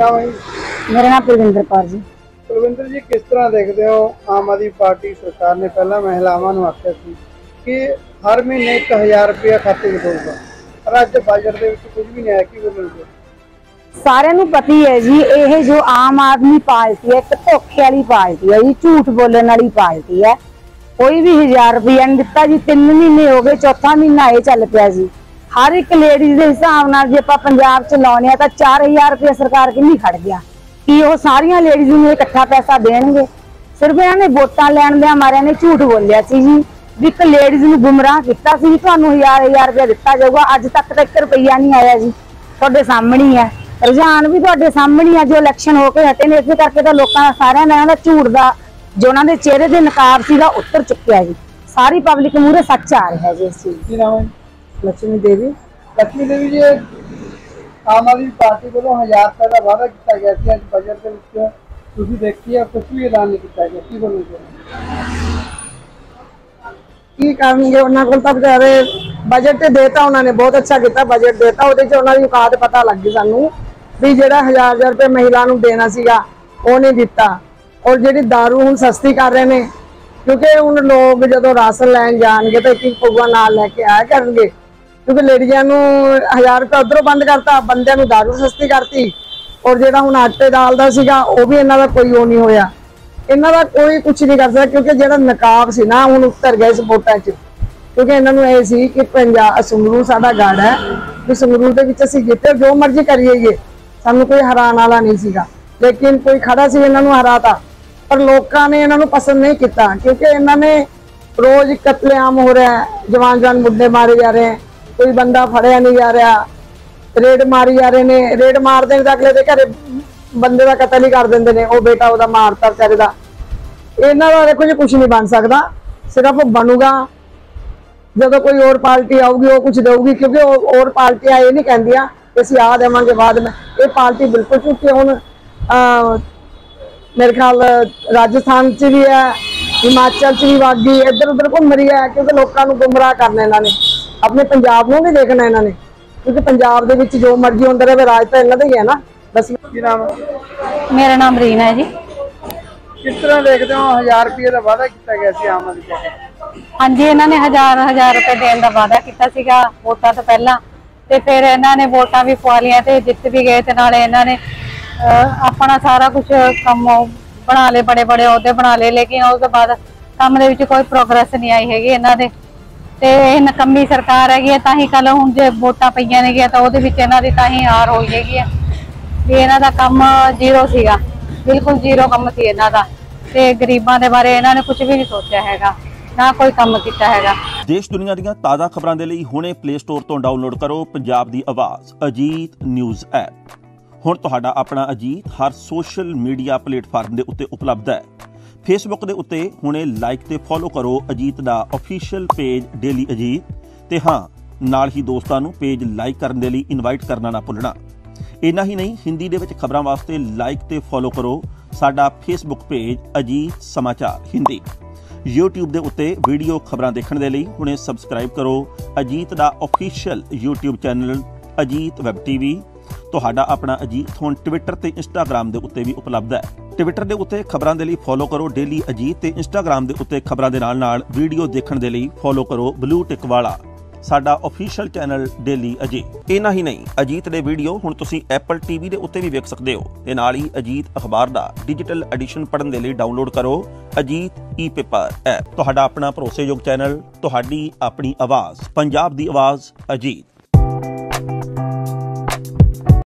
मेरा नाम प्रविंदर कौर जी। प्रविंदर जी, किस तरह देखते हो आम आदमी पार्टी सरकार ने पहला महिलावां नूं आखिया सी कि हर महीने 1000 रुपया खाते में देगा, पर अज बजट दे विच कुछ भी नहीं आया। कि वो सारे नूं पता ही है जी, यह जो आम आदमी पार्टी है एक धोखे वाली पार्टी है जी, झूठ बोलने वाली पार्टी है। कोई भी 1000 रुपया नहीं दिता जी, 3 महीने हो गए, चौथा महीना यह चल पिया जी। हर एक लेडीज के हिसाब नाल जे आपां पंजाब च लाउने आ तां 4000 रुपया सरकार किन्नी खड़ गया कि वह सारियां लेडीज नूं इकट्ठा पैसा देणगे। सिर्फ इन्हां ने वोटां लैण दे मारियां ने झूठ बोलिया सी जी, भी एक लेडीज नूं गुमराह कीता सी कि तुहानूं 1000 रुपया दिता जाऊगा। अज तक तां 1 रुपया नहीं आया जी, तुहाडे सामणे ही है, रुझान भी तुहाडे सामणे है। जो इलैक्शन हो के हटे ने, इस करके तां लोकां दा सारियां दा इन्हां झूठ दा जो उन्हां दे चेहरे ते नकाब सीगा उतर चुक्या जी। सारी पब्लिक मूहरे सच आ रहा है जी। इस चीज़ दी लक्ष्मी देवी जी, आम आदमी पार्टी को 1000 रुपये का वादा किया गया था, बजट के विच तुसीं देखी है कुछ भी ऐलान नहीं किया गया। की बोलना चाहिए की करेंगे उन्होंने को बेचारे बजट तो देता, उन्होंने बहुत अच्छा किया बजट देता, उन्होंने औकात पता लग गई सानू भी जिहड़ा 1000 रुपये महिला नूं देना सीगा वो नहीं दिता। और जिहड़ी दारू हुण सस्ती कर रहे हैं, क्योंकि हुण लोग जदों राशन लैण जाणगे तो एक पौवा नाल लैके आया करनगे, क्योंकि लेडियां 1000 रुपया उधरों बंद करता, बंदे नूं दारू सस्ती करती। और जिहड़ा हुण आटे डालदा सीगा वो भी इन्हां दा कोई नहीं होया, इन्हां दा कोई कुछ नहीं कर सकदा, क्योंकि जिहड़ा नकाब सी ना हुण उतर गया इस वोटां च। क्योंकि इन्हां नूं इह सी कि पंजाब संगरूर साडा गढ़ है, कि संगरूर दे विच असीं जिते जो मर्जी करीए सानूं कोई हराण वाला नहीं सीगा, लेकिन कोई खड़ा सी इन्हां नूं हराता। पर लोकां ने इन्हां नूं पसंद नहीं कीता, क्योंकि इन्हां ने रोज़ कतलेआम हो रहा है, जवान मुद्दे मारे जा रहे हैं, कोई बंदा फड़िया नहीं जा रहा, रेड मारी जा रहे ने। रेड मार देने तक अगले के घर बंदे का कतल ही कर देंगे ने, वो बेटा वह मारता बेचारे का। इन्हों का देखो जी कुछ नहीं बन सकता, सिर्फ बनूगा जो कोई और पार्टी आऊगी वो कुछ देगी, क्योंकि और पार्टियां ये नहीं कहदियां कि असीं आ देवांगे बाद में। ये पार्टी बिल्कुल झूठी। हुण मेरे ख्याल राजस्थान च भी है, हिमाचल च भी वागी इधर उधर घूम रही है, क्योंकि लोगों को गुमराह करना इन्होंने। अपने पंजाब में भी देखना इन्होंने, क्योंकि पंजाब के जो मर्जी होता रहे, राज तो इन्होंने ही है ना। बस मेरा नाम रीना है जी। किस तरह देखते हो 1000 रुपये का वादा किया गया सी आम आदमी पार्टी? हाँ जी, इन्होंने 1000 रुपये देने का वादा किया वोटा तो पहला, तो फिर इन्होंने वोटा भी पवा लिया, जित भी गए, तो इन्होंने अपना सारा कुछ कम बना ले, बड़े बड़े अहदे बना ले, लेकिन उसके बाद काम के कोई प्रोग्रेस नहीं आई हैगी इन्होंने। तो यह नकम्मी सरकार हैगी है, तां ही कल हुण जे वोटां पईआं नेगियां तां उहदे विच इन्हां दी तां ही हार होई हैगी है भी इन्हां दा कम जीरो सीगा, बिल्कुल जीरो कम सी इन्हां दा, ते गरीबां दे बारे इन्हां ने कुछ भी नहीं सोचा हैगा, ना कोई कम कीता हैगा। देश दुनिया दीआं ताज़ा खबरां दे लई हुणे प्ले स्टोर तों डाउनलोड करो पंजाब दी आवाज़ अजीत न्यूज़ ऐप। हुण तुहाडा अपना अजीत हर सोशल मीडिया प्लेटफार्म दे उत्ते उपलब्ध है। फेसबुक के उत्ते हुणे लाइक ते फॉलो करो अजीत दा ऑफिशियल पेज डेली अजीत, ते हाँ नाल ही दोस्तां नूं पेज लाइक करने दे लई इनवाइट करना ना भुलना। इन्ना ही नहीं, हिंदी दे विच खबरां वास्ते लाइक ते फॉलो करो साडा फेसबुक पेज अजीत समाचार हिंदी। यूट्यूब के उत्ते वीडियो खबरां देखण दे लई हुणे सबसक्राइब करो अजीत दा official YouTube channel Ajit web TV. तुहाडा अपना अजीत हुण ट्विटर ते इंस्टाग्राम के उत्ते भी उपलब्ध है। ट्विटर के उत्ते खबरां दे लई फॉलो करो डेली अजीत, ते इंस्टाग्राम के उत्ते खबरां दे नाल-नाल वीडियो देखण दे लई फॉलो करो ब्लू टिक वाला साडा ऑफिशियल चैनल डेली अजीत। इन्ना ही नहीं, अजीत दे वीडियो हुण तुसीं एप्पल टीवी के उत्ते भी वेख सकदे हो, ते नाल ही अजीत अखबार दा डिजिटल एडिशन पढ़न दे लई डाउनलोड करो अजीत ई पेपर ऐप। तुहाडा अपना भरोसेयोग चैनल, तुहाडी अपनी आवाज़, पंजाब दी आवाज़ अजीत।